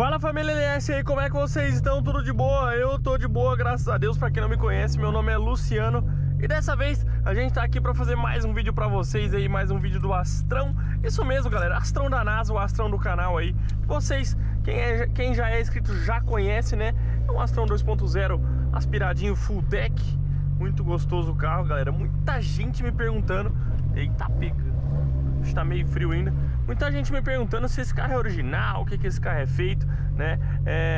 Fala família LS aí, como é que vocês estão? Tudo de boa? Eu tô de boa, graças a Deus. Pra quem não me conhece, meu nome é Luciano e dessa vez a gente tá aqui pra fazer mais um vídeo pra vocês aí, mais um vídeo do Astrão. Isso mesmo galera, Astrão da NASA, o Astrão do canal aí. Vocês, quem já é inscrito já conhece, né? É um Astrão 2.0 aspiradinho full deck. Muito gostoso o carro galera, muita gente me perguntando. Eita pega, acho que tá meio frio ainda. Muita gente me perguntando se esse carro é original, o que esse carro é feito, né?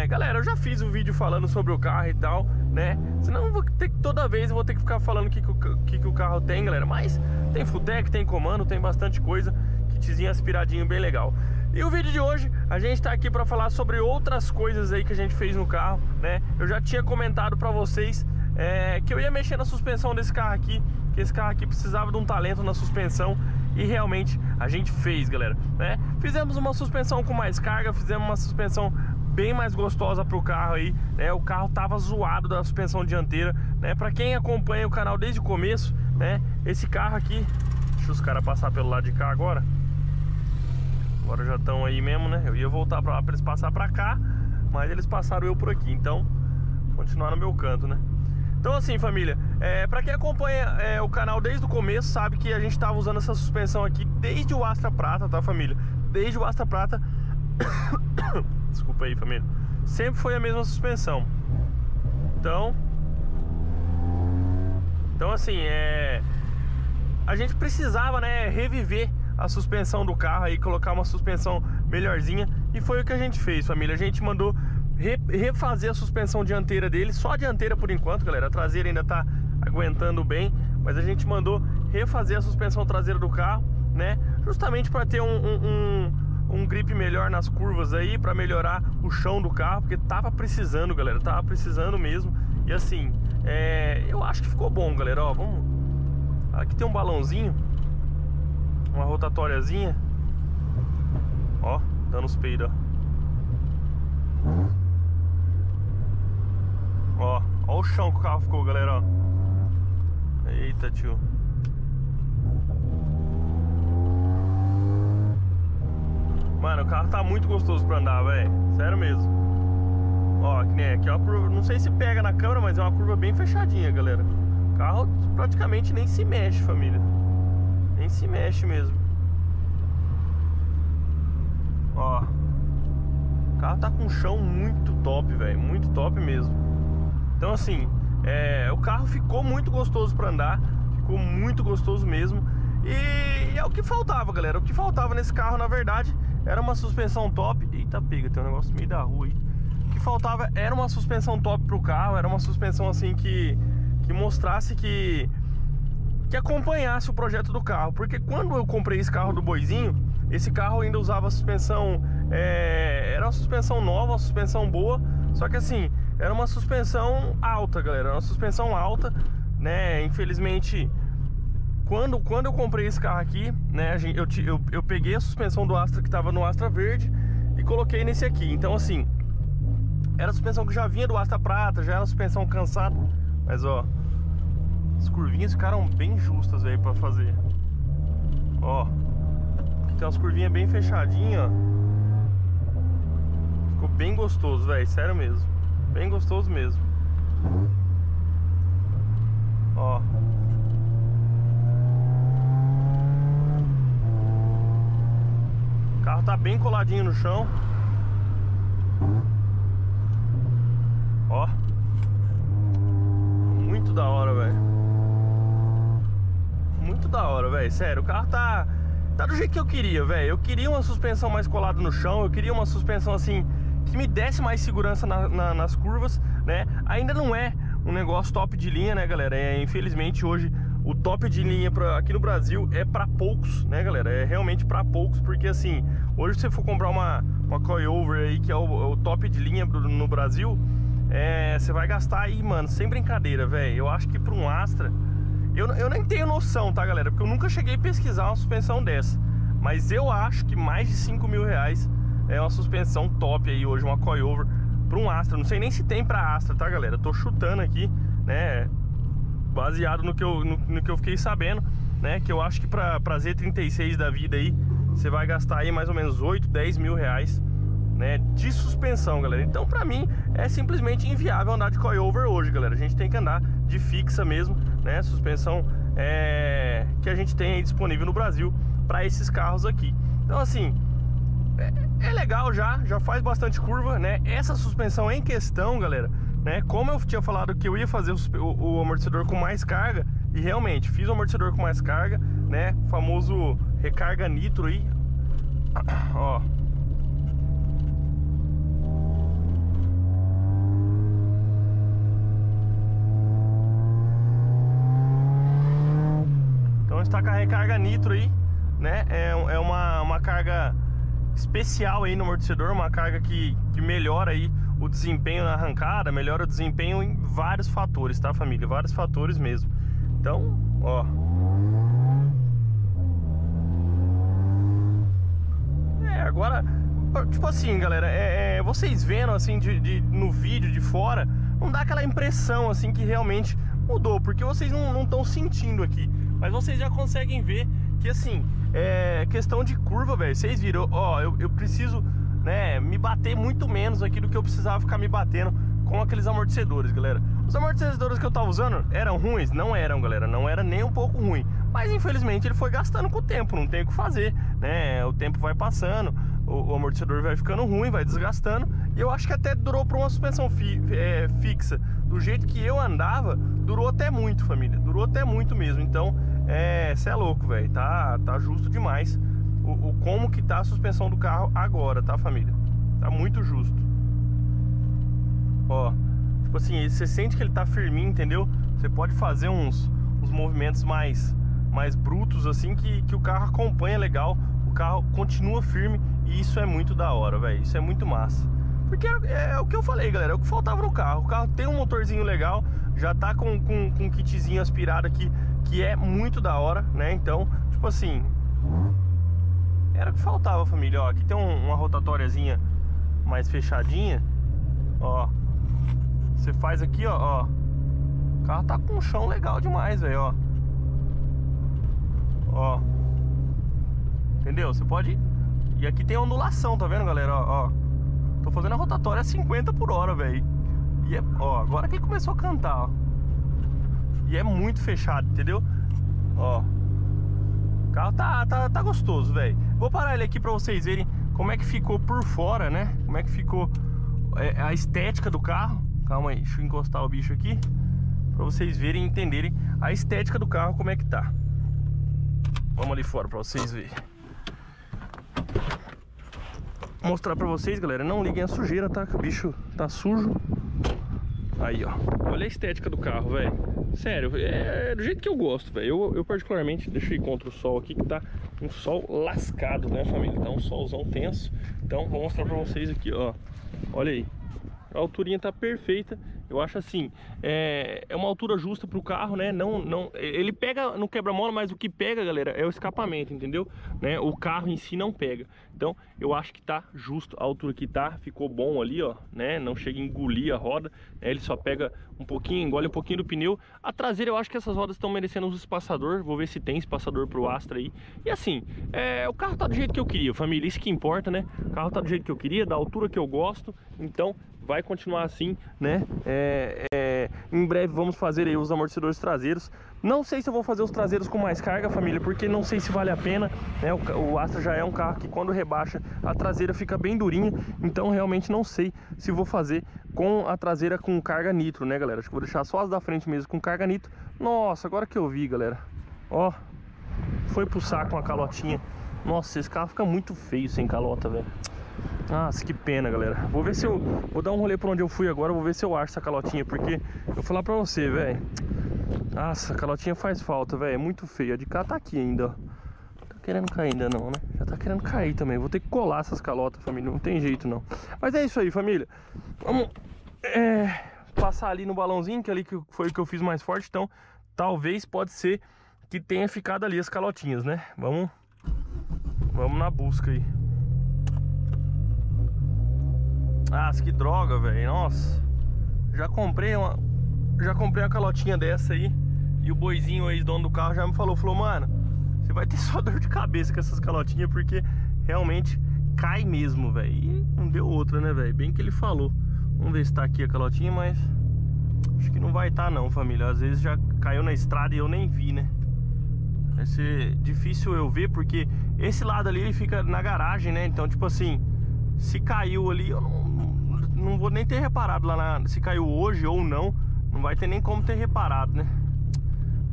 Galera, eu já fiz um vídeo falando sobre o carro e tal, né? Senão eu vou ter que, toda vez eu vou ter que ficar falando o que o carro tem, galera. Mas tem full deck, tem comando, tem bastante coisa. Kitzinho aspiradinho bem legal. E o vídeo de hoje, a gente tá aqui pra falar sobre outras coisas aí que a gente fez no carro, né? Eu já tinha comentado pra vocês que eu ia mexer na suspensão desse carro aqui, que esse carro aqui precisava de um talento na suspensão. E realmente a gente fez, galera, né? Fizemos uma suspensão com mais carga, fizemos uma suspensão bem mais gostosa pro carro aí, né? O carro tava zoado da suspensão dianteira, né? Pra quem acompanha o canal desde o começo, né? Esse carro aqui, deixa os caras passar pelo lado de cá agora. Agora já estão aí mesmo, né? Eu ia voltar pra lá pra eles passar pra cá, mas eles passaram eu por aqui, então continuar no meu canto, né? Então assim, família, pra quem acompanha o canal desde o começo sabe que a gente tava usando essa suspensão aqui desde o Astra Prata, tá família? Desde o Astra Prata, desculpa aí família, sempre foi a mesma suspensão. Então assim, a gente precisava, né, reviver a suspensão do carro aí, colocar uma suspensão melhorzinha. E foi o que a gente fez, família, a gente mandou refazer a suspensão dianteira dele. Só a dianteira por enquanto, galera. A traseira ainda tá aguentando bem, mas a gente mandou refazer a suspensão traseira do carro, né? Justamente para ter um grip melhor nas curvas aí, para melhorar o chão do carro, porque tava precisando, galera. Tava precisando mesmo. E assim, eu acho que ficou bom, galera. Ó, vamos... Aqui tem um balãozinho, uma rotatóriazinha. Ó, dando os peidos, ó. Ó o chão que o carro ficou, galera, ó. Eita, tio. Mano, o carro tá muito gostoso pra andar, velho. Sério mesmo. Ó, que nem aqui, ó, curva. Não sei se pega na câmera, mas é uma curva bem fechadinha, galera. O carro praticamente nem se mexe, família. Nem se mexe mesmo. Ó, o carro tá com um chão muito top, velho. Muito top mesmo. Então assim, o carro ficou muito gostoso para andar, ficou muito gostoso mesmo. E é o que faltava, galera. O que faltava nesse carro, na verdade, era uma suspensão top. Eita, pega, tem um negócio no meio da rua aí. O que faltava era uma suspensão top pro carro, era uma suspensão assim que mostrasse que acompanhasse o projeto do carro. Porque quando eu comprei esse carro do Boizinho, esse carro ainda usava a suspensão, era uma suspensão nova, uma suspensão boa, só que assim, era uma suspensão alta, galera. Era uma suspensão alta, né? Infelizmente, quando eu comprei esse carro aqui, né, eu peguei a suspensão do Astra que tava no Astra Verde e coloquei nesse aqui. Então assim, era a suspensão que já vinha do Astra Prata, já era a suspensão cansada. Mas ó, as curvinhas ficaram bem justas aí pra fazer. Ó, tem umas curvinhas bem fechadinhas, ó. Ficou bem gostoso, velho. Sério mesmo. Bem gostoso mesmo. Ó. O carro tá bem coladinho no chão. Ó. Muito da hora, velho. Muito da hora, velho. Sério, o carro tá do jeito que eu queria, velho. Eu queria uma suspensão mais colada no chão. Eu queria uma suspensão assim que me desse mais segurança nas curvas, né? Ainda não é um negócio top de linha, né, galera? Infelizmente hoje o top de linha aqui no Brasil é pra poucos, né, galera? É realmente pra poucos, porque assim, hoje se você for comprar uma coilover aí, que é o top de linha no Brasil, você vai gastar aí, mano, sem brincadeira, velho. Eu acho que pra um Astra, eu nem tenho noção, tá, galera? Porque eu nunca cheguei a pesquisar uma suspensão dessa, mas eu acho que mais de R$5.000 é uma suspensão top aí hoje, uma coilover para um Astra. Não sei nem se tem para Astra, tá, galera? Eu tô chutando aqui, né? Baseado no que eu fiquei sabendo, né? Que eu acho que para Z36 da vida aí, você vai gastar aí mais ou menos R$8.000, R$10.000, né, de suspensão, galera. Então pra mim é simplesmente inviável andar de coilover hoje, galera. A gente tem que andar de fixa mesmo, né, suspensão que a gente tem aí disponível no Brasil para esses carros aqui. Então assim, é legal, já faz bastante curva, né. Essa suspensão em questão, galera, né, como eu tinha falado que eu ia fazer o amortecedor com mais carga, e realmente fiz o amortecedor com mais carga, né, famoso recarga nitro aí, ó. Então está com a recarga nitro aí, né? É uma carga especial aí no amortecedor, uma carga que melhora aí o desempenho na arrancada, melhora o desempenho em vários fatores, tá, família? Vários fatores mesmo. Então, ó, agora, tipo assim, galera, vocês vendo assim no vídeo de fora, não dá aquela impressão assim que realmente mudou, porque vocês não estão sentindo aqui, mas vocês já conseguem ver que assim, questão de curva, velho, vocês viram, ó, eu preciso, né, me bater muito menos aqui do que eu precisava ficar me batendo com aqueles amortecedores, galera. Os amortecedores que eu tava usando eram ruins? Não eram, galera, não era nem um pouco ruim. Mas infelizmente ele foi gastando com o tempo, não tem o que fazer, né? O tempo vai passando, o amortecedor vai ficando ruim, vai desgastando. E eu acho que até durou para uma suspensão fixa, do jeito que eu andava, durou até muito, família. Durou até muito mesmo. Então, cê é louco, velho. Tá justo demais o como que tá a suspensão do carro agora, tá, família? Tá muito justo. Ó, tipo assim, você sente que ele tá firminho, entendeu? Você pode fazer uns movimentos mais brutos assim, que o carro acompanha legal, o carro continua firme, e isso é muito da hora, velho, isso é muito massa, porque é o que eu falei, galera, é o que faltava no carro. O carro tem um motorzinho legal, já tá com um kitzinho aspirado aqui, que é muito da hora, né? Então, tipo assim, era o que faltava, família. Ó, aqui tem uma rotatóriazinha mais fechadinha, ó, você faz aqui, ó, o carro tá com um chão legal demais, velho, ó, entendeu? Você pode... E aqui tem ondulação, tá vendo, galera? Ó, tô fazendo a rotatória a 50 por hora, velho. E ó, agora que ele começou a cantar, ó. E é muito fechado, entendeu? Ó, o carro tá gostoso, velho. Vou parar ele aqui pra vocês verem como é que ficou por fora, né? Como é que ficou a estética do carro. Calma aí, deixa eu encostar o bicho aqui pra vocês verem e entenderem a estética do carro, como é que tá. Vamos ali fora pra vocês verem. Mostrar pra vocês, galera, não liguem a sujeira, tá? Que o bicho tá sujo. Aí, ó, olha a estética do carro, velho. Sério, é do jeito que eu gosto, velho. Eu particularmente, deixa eu ir contra o sol aqui, que tá um sol lascado, né, família? Tá um solzão tenso. Então, vou mostrar pra vocês aqui, ó. Olha aí, a alturinha tá perfeita. Eu acho assim, é uma altura justa pro carro, né? Não, ele pega no quebra-mola, mas o que pega, galera, é o escapamento, entendeu? Né? O carro em si não pega. Então, eu acho que tá justo a altura que tá. Ficou bom ali, ó, né? Não chega a engolir a roda, né? Ele só pega um pouquinho, engole um pouquinho do pneu. A traseira, eu acho que essas rodas estão merecendo um espaçador. Vou ver se tem espaçador pro Astra aí. E assim, o carro tá do jeito que eu queria, família. Isso que importa, né? O carro tá do jeito que eu queria, da altura que eu gosto. Então, vai continuar assim, né? Em breve vamos fazer aí os amortecedores traseiros. Não sei se eu vou fazer os traseiros com mais carga, família, porque não sei se vale a pena, né? O Astra já é um carro que quando rebaixa a traseira fica bem durinha. Então realmente não sei se vou fazer com a traseira com carga nitro, né, galera? Acho que vou deixar só as da frente mesmo com carga nitro. Nossa, agora que eu vi, galera, ó, foi pro saco uma calotinha. Nossa, esse carro fica muito feio sem calota, velho. Nossa, que pena, galera. Vou ver se eu... Vou dar um rolê pra onde eu fui agora. Vou ver se eu acho essa calotinha, porque eu vou falar pra você, velho. Nossa, a calotinha faz falta, velho. É muito feia. A de cá tá aqui ainda, ó. Não tá querendo cair ainda não, né? Já tá querendo cair também. Vou ter que colar essas calotas, família. Não tem jeito, não. Mas é isso aí, família. Vamos passar ali no balãozinho, que ali que foi o que eu fiz mais forte. Então, talvez pode ser que tenha ficado ali as calotinhas, né? Vamos na busca aí. Ah, que droga, velho, nossa. Já comprei uma calotinha dessa aí. E o boizinho, o ex-dono do carro, já me falou, mano, você vai ter só dor de cabeça com essas calotinhas, porque realmente cai mesmo, velho. E não deu outra, né, velho? Bem que ele falou. Vamos ver se tá aqui a calotinha, mas acho que não vai estar, não, família. Às vezes já caiu na estrada e eu nem vi, né? Vai ser difícil eu ver, porque esse lado ali ele fica na garagem, né? Então, tipo assim, se caiu ali, eu não vou nem ter reparado lá na... Se caiu hoje ou não, não vai ter nem como ter reparado, né?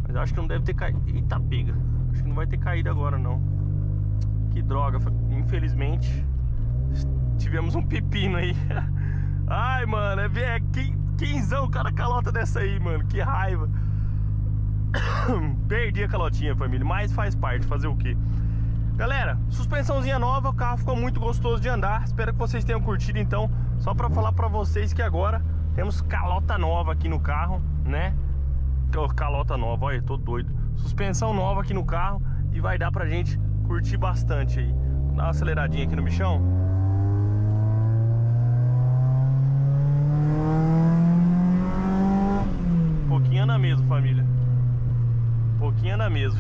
Mas acho que não deve ter caído. Eita, pega. Acho que não vai ter caído agora, não. Que droga. Infelizmente, tivemos um pepino aí. Ai, mano, é quinzão cada calota dessa aí, mano. Que raiva. Perdi a calotinha, família. Mas faz parte, fazer o quê? Galera, suspensãozinha nova, o carro ficou muito gostoso de andar. Espero que vocês tenham curtido, então. Só pra falar pra vocês que agora temos calota nova aqui no carro, né? Calota nova, olha, tô doido. Suspensão nova aqui no carro. E vai dar pra gente curtir bastante aí. Vou dar uma aceleradinha aqui no bichão. Pouquinho anda mesmo, família. Pouquinho anda mesmo.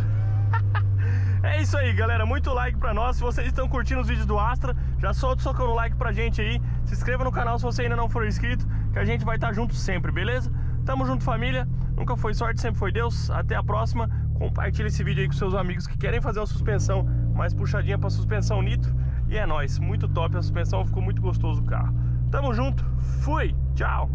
É isso aí, galera. Muito like pra nós. Se vocês estão curtindo os vídeos do Astra, já solta o socão no like pra gente aí. Se inscreva no canal se você ainda não for inscrito, que a gente vai estar junto sempre, beleza? Tamo junto, família. Nunca foi sorte, sempre foi Deus. Até a próxima. Compartilha esse vídeo aí com seus amigos que querem fazer uma suspensão mais puxadinha pra suspensão nitro. E é nóis. Muito top a suspensão. Ficou muito gostoso o carro. Tamo junto. Fui. Tchau.